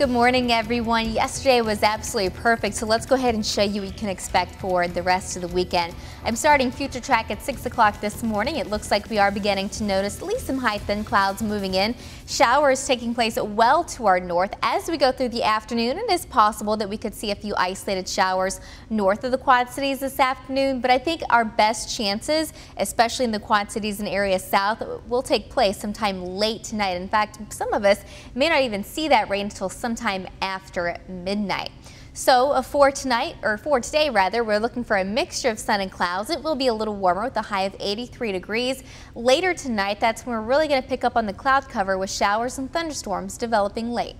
Good morning, everyone. Yesterday was absolutely perfect, so let's go ahead and show you what you can expect for the rest of the weekend. I'm starting FutureTrack at 6 o'clock this morning. It looks like we are beginning to notice at least some high thin clouds moving in. Showers taking place well to our north. As we go through the afternoon, it is possible that we could see a few isolated showers north of the Quad Cities this afternoon, but I think our best chances, especially in the Quad Cities and area south, will take place sometime late tonight. In fact, some of us may not even see that rain until sometime after midnight. So for today, we're looking for a mixture of sun and clouds. It will be a little warmer with a high of 83 degrees. Later tonight, that's when we're really going to pick up on the cloud cover with showers and thunderstorms developing late.